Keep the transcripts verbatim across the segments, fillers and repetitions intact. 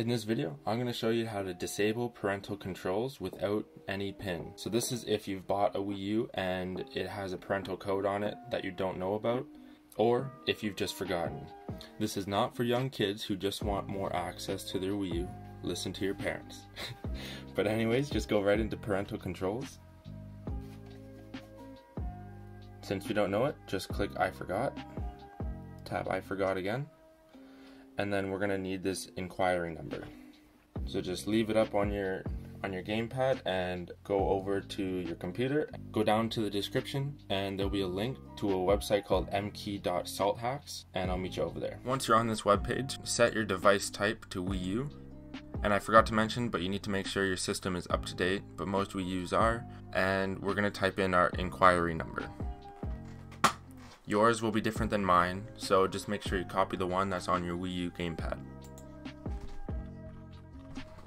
In this video, I'm going to show you how to disable parental controls without any PIN. So this is if you've bought a Wii U and it has a parental code on it that you don't know about, or if you've just forgotten. This is not for young kids who just want more access to their Wii U. Listen to your parents. But anyways, just go right into parental controls. Since you don't know it, just click I forgot. Tap I forgot again. And then we're going to need this inquiry number. So just leave it up on your on your gamepad and go over to your computer. Go down to the description and there'll be a link to a website called m key dot salt hax, and I'll meet you over there. Once you're on this webpage, set your device type to Wii U. And I forgot to mention, but you need to make sure your system is up to date, but most Wii U's are. And we're going to type in our inquiry number. Yours will be different than mine, so just make sure you copy the one that's on your Wii U gamepad.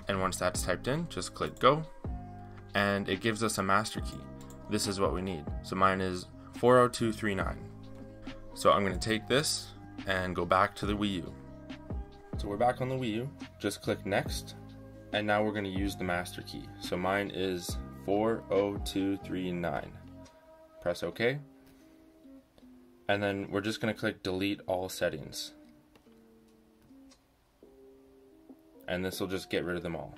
And once that's typed in, just click go, and it gives us a master key. This is what we need. So mine is four oh two three nine. So I'm going to take this and go back to the Wii U. So we're back on the Wii U. Just click next, and now we're going to use the master key. So mine is four oh two three nine. Press OK. And then we're just going to click delete all settings. And this will just get rid of them all.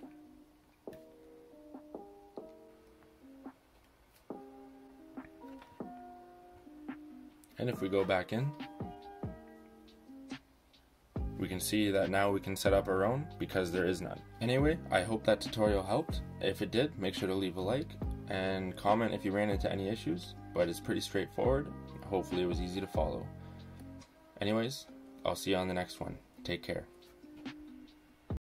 And if we go back in, we can see that now we can set up our own because there is none. Anyway, I hope that tutorial helped. If it did, make sure to leave a like and comment if you ran into any issues, but it's pretty straightforward. Hopefully it was easy to follow. Anyways, I'll see you on the next one. Take care.